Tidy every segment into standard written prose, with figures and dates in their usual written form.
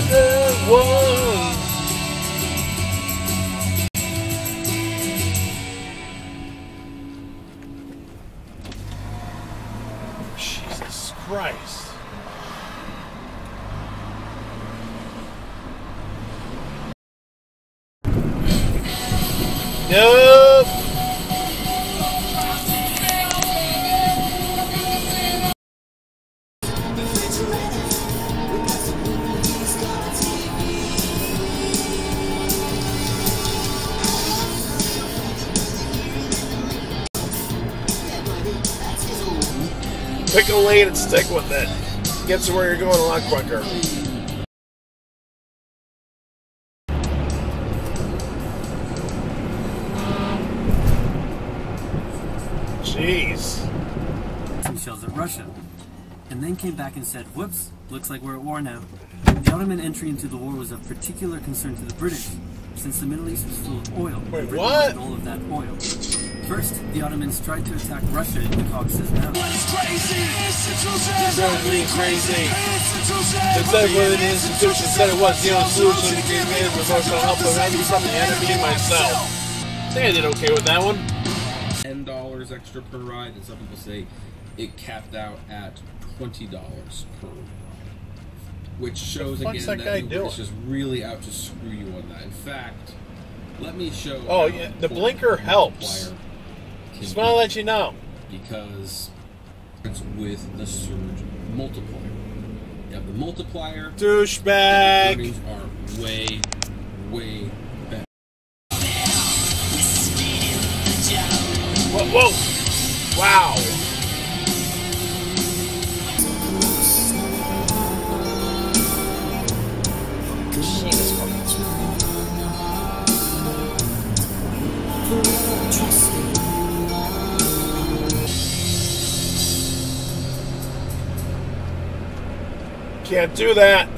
other one. Jesus Christ. Nope. Pick a lane and stick with it. Get to where you're going a lot quicker. Jeez. Some shells at Russia, and then came back and said, whoops, looks like we're at war now. The Ottoman entry into the war was of particular concern to the British, since the Middle East was full of oil. Wait, what? All of that oil. First, the Ottomans tried to attack Russia in the Caucasus Mountains. I think I did okay with that one. $10 extra per ride, and some people say it capped out at $20 per ride, which shows again that Uber is just really out to screw you on that. In fact, let me show. Oh yeah, the blinker helps. Just want to let you know because it's with the surge multiplier. You have the multiplier. Douchebag. Earnings are way better. Whoa! Wow! Jesus Christ! Can't do that.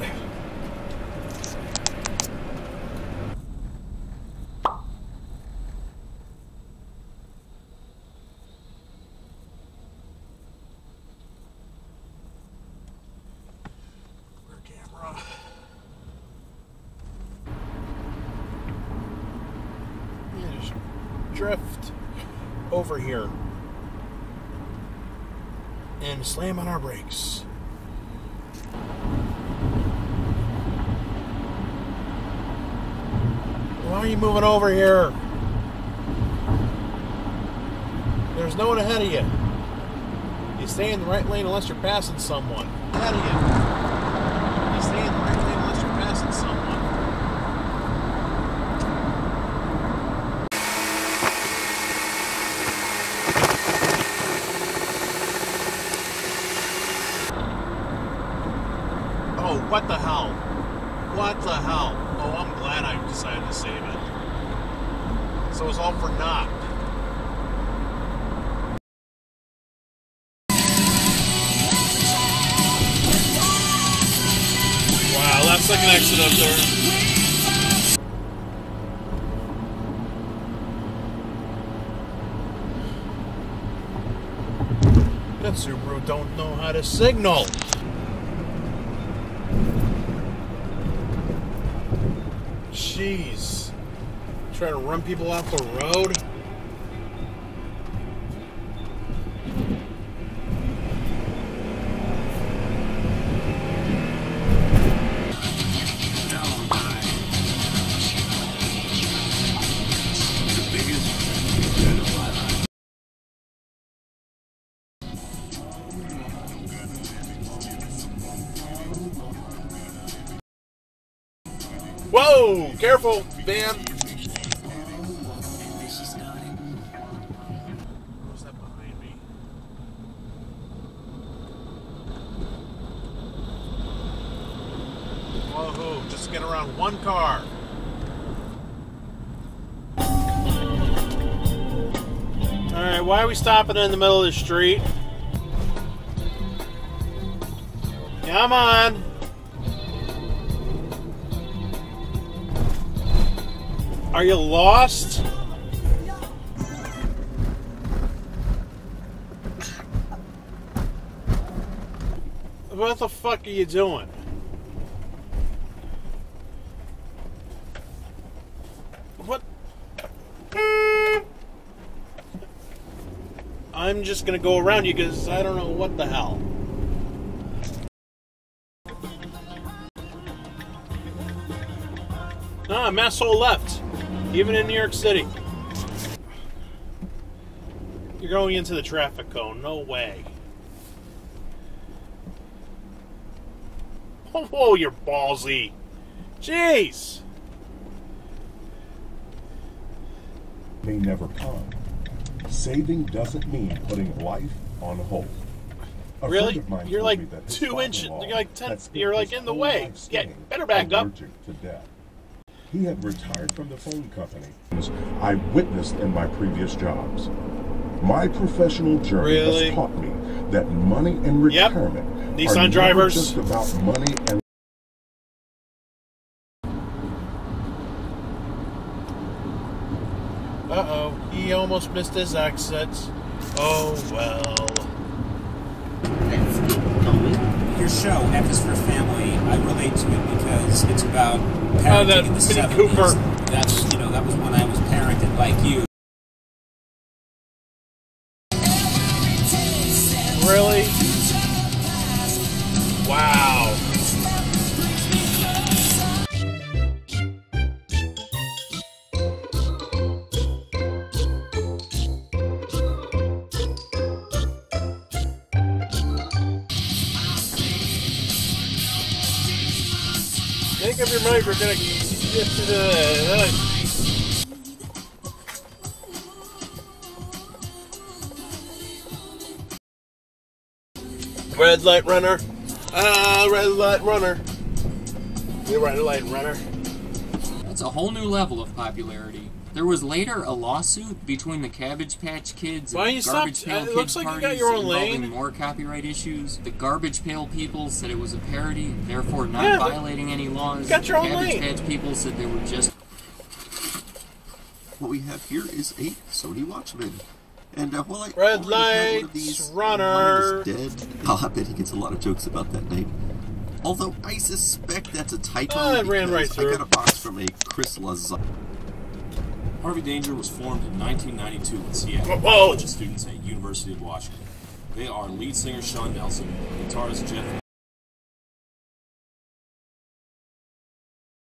Drift over here and slam on our brakes. Why are you moving over here? There's no one ahead of you. You stay in the right lane unless you're passing someone. Ahead of you. What the hell? What the hell? Oh, I'm glad I decided to save it. So it's all for naught. Wow, that's like an exit up there. That Subaru don't know how to signal. Jeez, trying to run people off the road. Whoa! Careful, van. Who's that behind me? Whoa! Just get around one car. All right, why are we stopping in the middle of the street? Come on. Are you lost? What the fuck are you doing? I'm just gonna go around you because I don't know what the hell. Ah, mass hole left, even in New York City. You're going into the traffic cone, no way. Oh, you're ballsy. Jeez. They never come. Saving doesn't mean putting life on hold. A really? You're like 2 inches, you're like 10, you're like in the way. Get better back up. To death. He had retired from the phone company. I witnessed in my previous jobs. My professional journey has taught me that money and retirement are never just about money and he almost missed his exit. Oh well. Let's keep going. Your show, F is for Family, I relate to it because it's about parenting in the 70s. Cooper. That's, you know, that was when I was parented like you. Really? Wow. Make up your mind, we're gonna get to the... Red light runner. Ah, red light runner. The red light runner. That's a whole new level of popularity. There was later a lawsuit between the Cabbage Patch Kids and Garbage Pail Kids. It looks like you got your own lane. More copyright issues. The Garbage Pail people said it was a parody, therefore not violating any laws. You got your own lane. Cabbage Patch people said they were just... What we have here is 8 Sony Watchmen. And while I red light runner is dead, I'll bet he gets a lot of jokes about that name. Although I suspect that's a typo. I ran right through. I got a box from a Chris Lazar. Harvey Danger was formed in 1992 in Seattle by a bunch of students at University of Washington. They are lead singer Shawn Nelson, guitarist Jeff.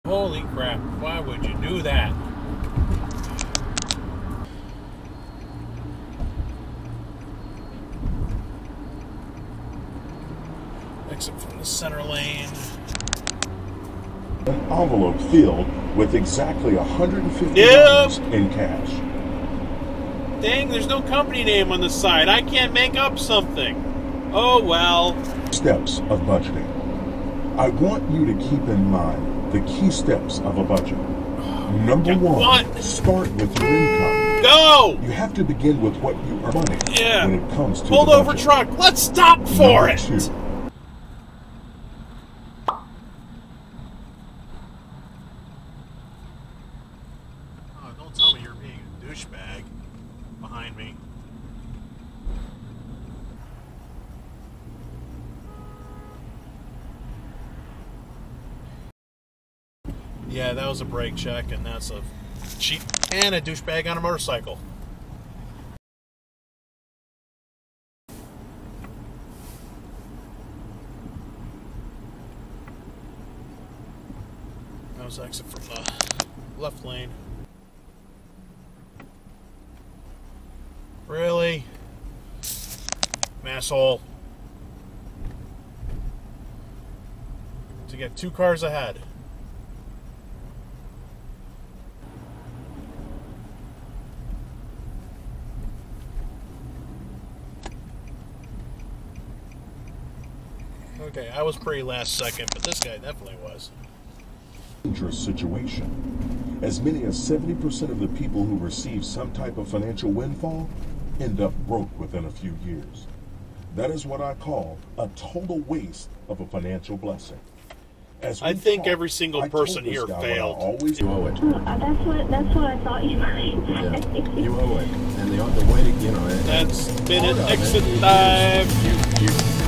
Holy crap! Why would you do that? Exit from the center lane. An envelope filled with exactly $150 in cash. Dang, there's no company name on the side. I can't make up something. Oh well. Steps of budgeting. I want you to keep in mind the key steps of a budget. Number one, start with your income. No! You have to begin with what you earn when it comes to pulled over truck. Let's stop for it! Number 2, douchebag behind me. Yeah, that was a brake check, and that's a cheap and a douchebag on a motorcycle. That was exit from the left lane. Really? Masshole. To get 2 cars ahead. Okay, I was pretty last second, but this guy definitely was. Dangerous situation. As many as 70% of the people who receive some type of financial windfall end up broke within a few years. That is what I call a total waste of a financial blessing. As I think every single person here failed. You owe it. That's what I thought you might. You owe it. And the way to, you know, that's been an exit dive.